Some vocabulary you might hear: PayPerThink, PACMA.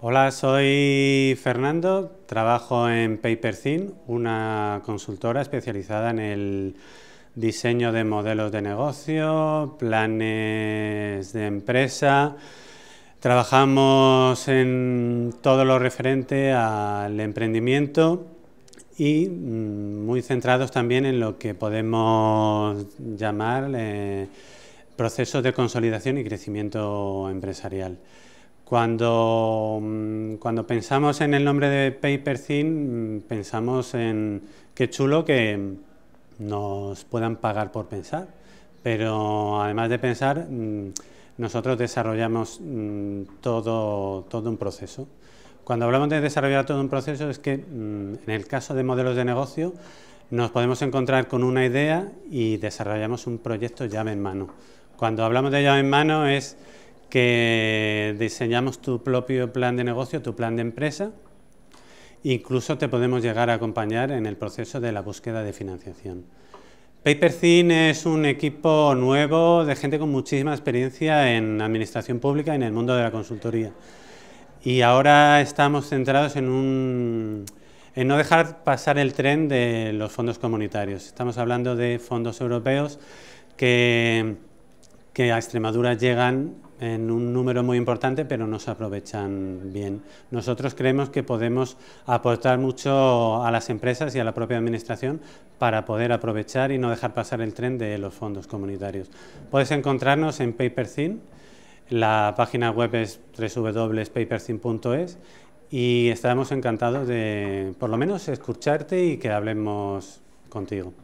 Hola, soy Fernando, trabajo en PayPerThink, una consultora especializada en el diseño de modelos de negocio, planes de empresa. Trabajamos en todo lo referente al emprendimiento y muy centrados también en lo que podemos llamar procesos de consolidación y crecimiento empresarial. Cuando pensamos en el nombre de PayPerThink, pensamos en qué chulo que nos puedan pagar por pensar, pero además de pensar, nosotros desarrollamos todo un proceso. Cuando hablamos de desarrollar todo un proceso es que, en el caso de modelos de negocio, nos podemos encontrar con una idea y desarrollamos un proyecto llave en mano. Cuando hablamos de llave en mano es que diseñamos tu propio plan de negocio, tu plan de empresa. Incluso te podemos llegar a acompañar en el proceso de la búsqueda de financiación. PayPerThink es un equipo nuevo de gente con muchísima experiencia en administración pública y en el mundo de la consultoría. Y ahora estamos centrados en no dejar pasar el tren de los fondos comunitarios. Estamos hablando de fondos europeos que a Extremadura llegan en un número muy importante, pero no se aprovechan bien. Nosotros creemos que podemos aportar mucho a las empresas y a la propia administración para poder aprovechar y no dejar pasar el tren de los fondos comunitarios. Puedes encontrarnos en PayPerThink, la página web es www.payperthink.es y estaremos encantados de, por lo menos, escucharte y que hablemos contigo.